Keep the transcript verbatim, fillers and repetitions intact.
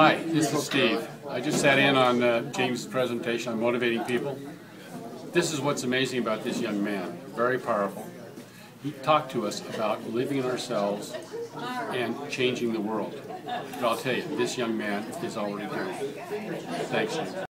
Hi, this is Steve. I just sat in on uh, James' presentation on motivating people. This is what's amazing about this young man. Very powerful. He talked to us about living in ourselves and changing the world. But I'll tell you, this young man is already doing it. Thanks, James.